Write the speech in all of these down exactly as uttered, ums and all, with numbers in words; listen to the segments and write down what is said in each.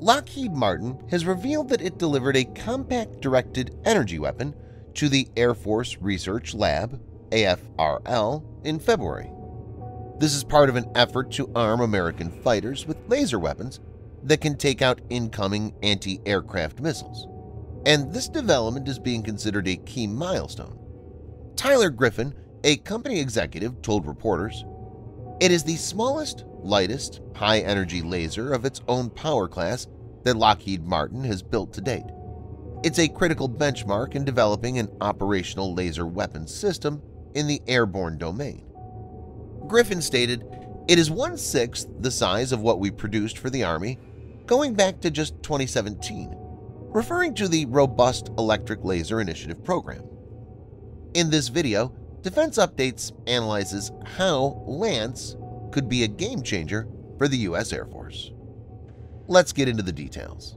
Lockheed Martin has revealed that it delivered a compact directed energy weapon to the Air Force Research Lab (A F R L) in February. This is part of an effort to arm American fighters with laser weapons that can take out incoming anti-aircraft missiles, and this development is being considered a key milestone. Tyler Griffin, a company executive, told reporters, "It is the smallest, lightest, high-energy laser of its own power class that Lockheed Martin has built to date. It's a critical benchmark in developing an operational laser weapon system in the airborne domain." Griffin stated, "It is one-sixth the size of what we produced for the Army, going back to just twenty seventeen, referring to the Robust Electric Laser Initiative program. In this video, Defense Updates analyzes how Lance could be a game-changer for the U S Air Force." Let's get into the details.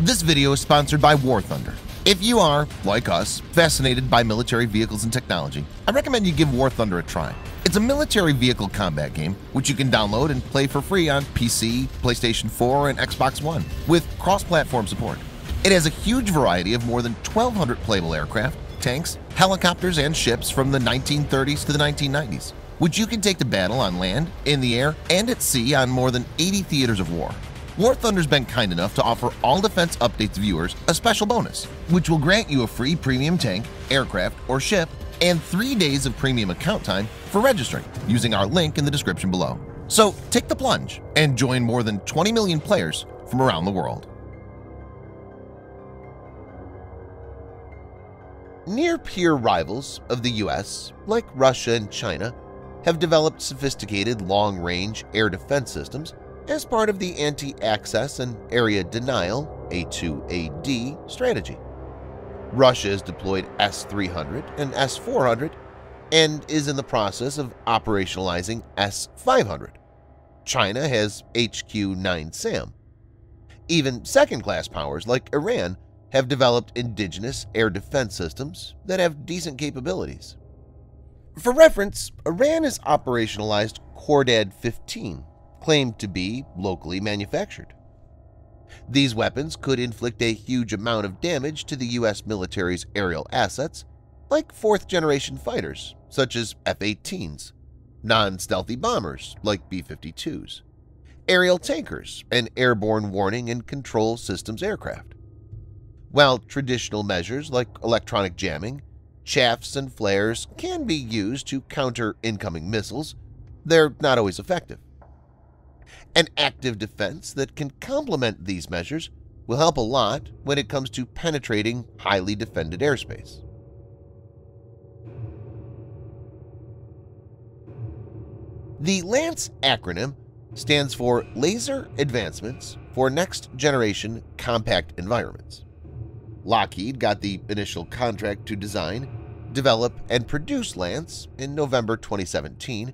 This video is sponsored by War Thunder. If you are, like us, fascinated by military vehicles and technology, I recommend you give War Thunder a try. It's a military vehicle combat game which you can download and play for free on P C, PlayStation four, and Xbox One with cross-platform support. It has a huge variety of more than twelve hundred playable aircraft, tanks, helicopters, and ships from the nineteen thirties to the nineteen nineties, which you can take to battle on land, in the air, and at sea on more than eighty theaters of war. War Thunder's been kind enough to offer all Defense Updates viewers a special bonus, which will grant you a free premium tank, aircraft, or ship, and three days of premium account time for registering using our link in the description below. So take the plunge and join more than twenty million players from around the world. Near-peer rivals of the U S, like Russia and China, have developed sophisticated long-range air defense systems as part of the Anti-Access and Area Denial (A two A D) strategy. Russia has deployed S three hundred and S four hundred and is in the process of operationalizing S five hundred. China has H Q nine SAM. Even second-class powers like Iran have developed indigenous air defense systems that have decent capabilities. For reference, Iran has operationalized Kordad fifteen, claimed to be locally manufactured. These weapons could inflict a huge amount of damage to the U S military's aerial assets, like fourth-generation fighters such as F eighteens, non-stealthy bombers like B fifty-twos, aerial tankers, and airborne warning and control systems aircraft. While traditional measures like electronic jamming, chaffs, and flares can be used to counter incoming missiles, they're not always effective. An active defense that can complement these measures will help a lot when it comes to penetrating highly defended airspace. The LANCE acronym stands for Laser Advancements for Next Generation Compact Environments. Lockheed got the initial contract to design, develop, and produce LANCE in November twenty seventeen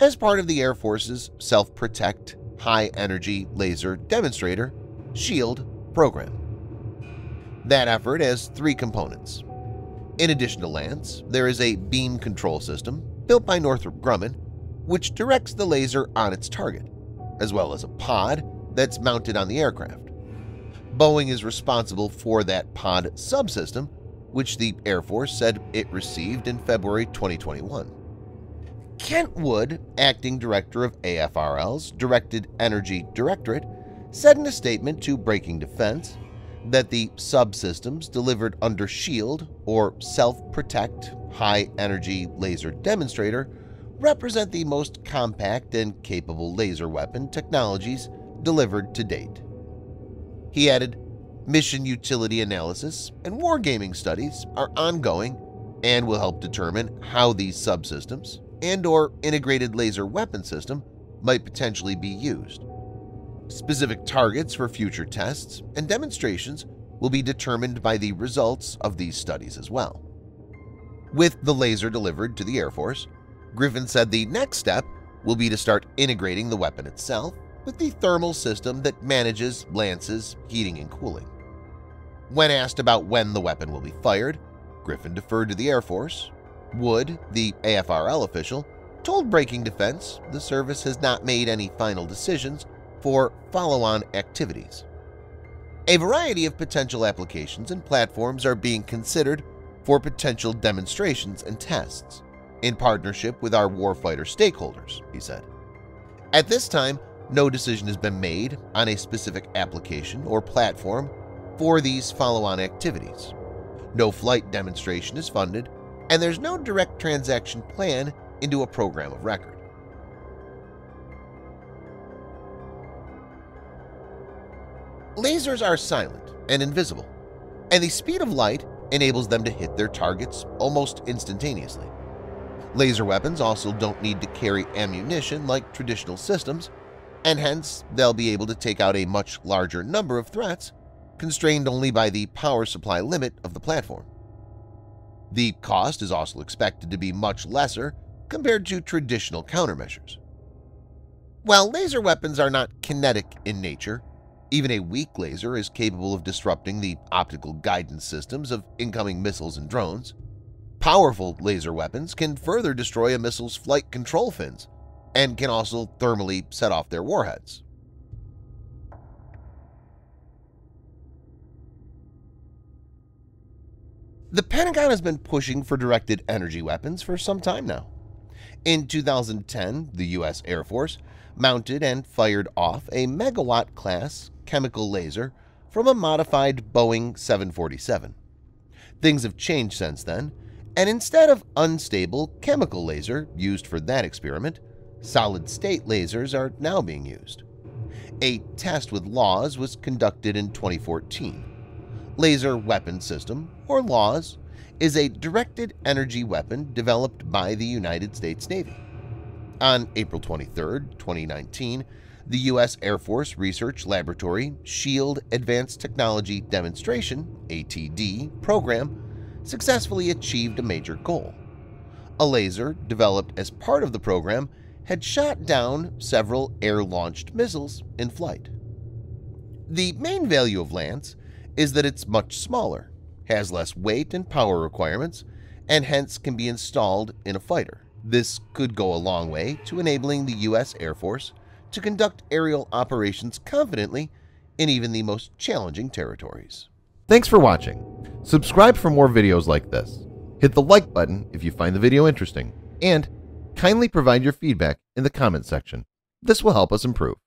as part of the Air Force's Self-Protect High-Energy Laser Demonstrator (SHIELD) program. That effort has three components. In addition to LANCE, there is a beam control system built by Northrop Grumman which directs the laser on its target, as well as a pod that's mounted on the aircraft. Boeing is responsible for that pod subsystem, which the Air Force said it received in February twenty twenty-one. Kent Wood, acting director of A F R L's Directed Energy Directorate, said in a statement to Breaking Defense that the subsystems delivered under SHIELD, or Self-Protect High Energy Laser Demonstrator, represent the most compact and capable laser weapon technologies delivered to date. He added, "Mission utility analysis and wargaming studies are ongoing and will help determine how these subsystems and/or integrated laser weapon system might potentially be used. Specific targets for future tests and demonstrations will be determined by the results of these studies as well." With the laser delivered to the Air Force, Griffin said the next step will be to start integrating the weapon itself with the thermal system that manages Lance's heating and cooling. When asked about when the weapon will be fired, Griffin deferred to the Air Force. Wood, the A F R L official, told Breaking Defense the service has not made any final decisions for follow-on activities. A variety of potential applications and platforms are being considered for potential demonstrations and tests, in partnership with our warfighter stakeholders, he said. At this time, no decision has been made on a specific application or platform for these follow-on activities. No flight demonstration is funded, and there's no direct transaction plan into a program of record. Lasers are silent and invisible, and the speed of light enables them to hit their targets almost instantaneously. Laser weapons also don't need to carry ammunition like traditional systems, and hence they'll be able to take out a much larger number of threats, constrained only by the power supply limit of the platform. The cost is also expected to be much lesser compared to traditional countermeasures. While laser weapons are not kinetic in nature, even a weak laser is capable of disrupting the optical guidance systems of incoming missiles and drones. Powerful laser weapons can further destroy a missile's flight control fins and can also thermally set off their warheads. The Pentagon has been pushing for directed energy weapons for some time now. In two thousand ten, the U S Air Force mounted and fired off a megawatt-class chemical laser from a modified Boeing seven forty-seven. Things have changed since then, and instead of unstable chemical laser used for that experiment, solid-state lasers are now being used. A test with LAWS was conducted in twenty fourteen. Laser Weapon System, or LAWS, is a directed energy weapon developed by the United States Navy. On April twenty-third, twenty nineteen, the U S Air Force Research Laboratory SHIELD Advanced Technology Demonstration (A T D) program successfully achieved a major goal. A laser developed as part of the program had shot down several air-launched missiles in flight. The main value of Lance is that it's much smaller, has less weight and power requirements, and hence can be installed in a fighter. This could go a long way to enabling the U S Air Force to conduct aerial operations confidently in even the most challenging territories. Thanks for watching. Subscribe for more videos like this. Hit the like button if you find the video interesting, and kindly provide your feedback in the comment section. This will help us improve.